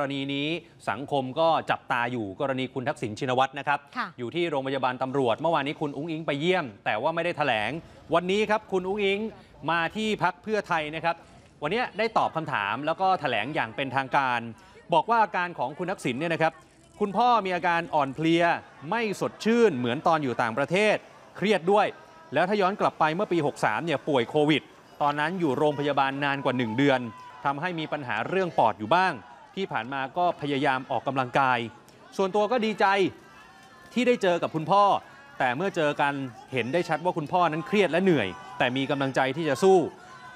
กรณีนี้สังคมก็จับตาอยู่กรณีคุณทักษิณชินวัตรนะครับอยู่ที่โรงพยาบาลตำรวจเมื่อวานนี้คุณอุ๊งอิ๊งไปเยี่ยมแต่ว่าไม่ได้แถลงวันนี้ครับคุณอุ๊งอิ๊งมาที่พรรคเพื่อไทยนะครับวันนี้ได้ตอบคำถามแล้วก็แถลงอย่างเป็นทางการบอกว่าอาการของคุณทักษิณเนี่ยนะครับคุณพ่อมีอาการอ่อนเพลียไม่สดชื่นเหมือนตอนอยู่ต่างประเทศเครียดด้วยแล้วถ้าย้อนกลับไปเมื่อปี63เนี่ยป่วยโควิดตอนนั้นอยู่โรงพยาบาลนานกว่า1เดือนทำให้มีปัญหาเรื่องปอดอยู่บ้างที่ผ่านมาก็พยายามออกกำลังกายส่วนตัวก็ดีใจที่ได้เจอกับคุณพ่อแต่เมื่อเจอกันเห็นได้ชัดว่าคุณพ่อนั้นเครียดและเหนื่อยแต่มีกำลังใจที่จะสู้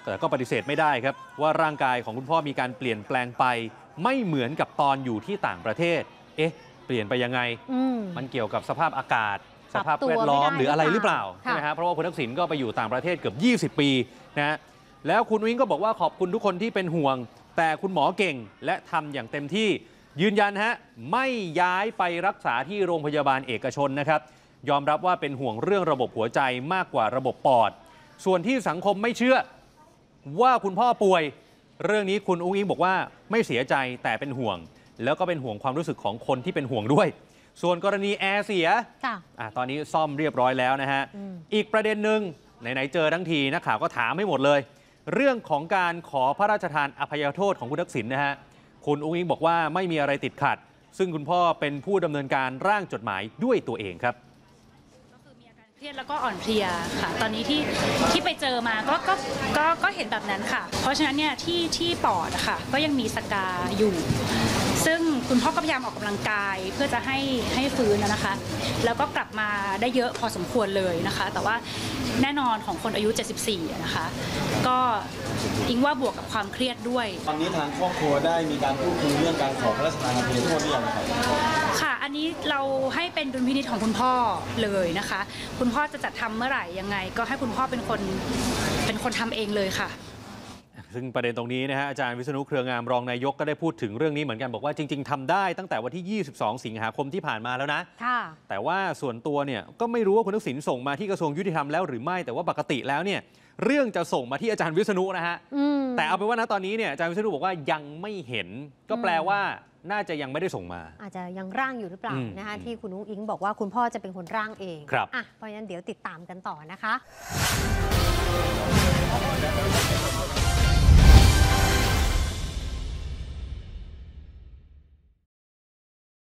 แต่ก็ปฏิเสธไม่ได้ครับว่าร่างกายของคุณพ่อมีการเปลี่ยนแปลงไปไม่เหมือนกับตอนอยู่ที่ต่างประเทศเอ๊ะเปลี่ยนไปยังไง มันเกี่ยวกับสภาพอากาศสภาพแวดล้อมหรืออะไรหรือเปล่าใช่ไหมครับเพราะว่าคุณทักษิณก็ไปอยู่ต่างประเทศเกือบ20 ปีนะแล้วคุณอุ๊งอิ๊งก็บอกว่าขอบคุณทุกคนที่เป็นห่วงแต่คุณหมอเก่งและทำอย่างเต็มที่ยืนยันฮะไม่ย้ายไปรักษาที่โรงพยาบาลเอกชนนะครับยอมรับว่าเป็นห่วงเรื่องระบบหัวใจมากกว่าระบบปอดส่วนที่สังคมไม่เชื่อว่าคุณพ่อป่วยเรื่องนี้คุณอุ๊งอิ๊งบอกว่าไม่เสียใจแต่เป็นห่วงแล้วก็เป็นห่วงความรู้สึกของคนที่เป็นห่วงด้วยส่วนกรณีแอร์เสียตอนนี้ซ่อมเรียบร้อยแล้วนะฮะ อีกประเด็นหนึ่งไหนเจอทั้งทีนักข่าวก็ถามให้หมดเลยเรื่องของการขอพระราชทานอภัยโทษของคุณทักษิณนะฮะคุณอุ๊งอิ๊งบอกว่าไม่มีอะไรติดขัดซึ่งคุณพ่อเป็นผู้ดำเนินการร่างจดหมายด้วยตัวเองครับก็คือมีอาการเครียดแล้วก็อ่อนเพลียค่ะตอนนี้ที่ไปเจอมาก็เห็นแบบนั้นค่ะเพราะฉะนั้นเนี่ยที่ปอดค่ะก็ยังมีสกาอยู่ซึ่งคุณพ่อก็พยายามออกกำลังกายเพื่อจะให้ฟื้นนะคะแล้วก็กลับมาได้เยอะพอสมควรเลยนะคะแต่ว่าแน่นอนของคนอายุ74นะคะก็อิงว่าบวกกับความเครียดด้วยตอนนี้ทางครอบครัวได้มีการพูดคุยเรื่องการขอพระราชทานอภัยโทษหรือยังครับค่ะอันนี้เราให้เป็นดุลพินิจของคุณพ่อเลยนะคะคุณพ่อจะจัดทำเมื่อไหร่ยังไงก็ให้คุณพ่อเป็นคนทำเองเลยค่ะซึ่งประเด็นตรงนี้นะฮะอาจารย์วิษณุเครืองามรองนายกก็ได้พูดถึงเรื่องนี้เหมือนกันบอกว่าจริงๆทำได้ตั้งแต่วันที่22สิงหาคมที่ผ่านมาแล้วนะแต่ว่าส่วนตัวเนี่ยก็ไม่รู้ว่าคุณทักษิณส่งมาที่กระทรวงยุติธรรมแล้วหรือไม่แต่ว่าปกติแล้วเนี่ยเรื่องจะส่งมาที่อาจารย์วิษณุนะฮะแต่เอาเป็นว่าณตอนนี้เนี่ยอาจารย์วิษณุบอกว่ายังไม่เห็นก็แปลว่าน่าจะยังไม่ได้ส่งมาอาจจะยังร่างอยู่หรือเปล่านะคะที่คุณอุ๊งอิ๊งบอกว่าคุณพ่อจะเป็นคนร่างเองเพราะฉะนั้นเดี๋ยวติดตามกันต่อนะคะ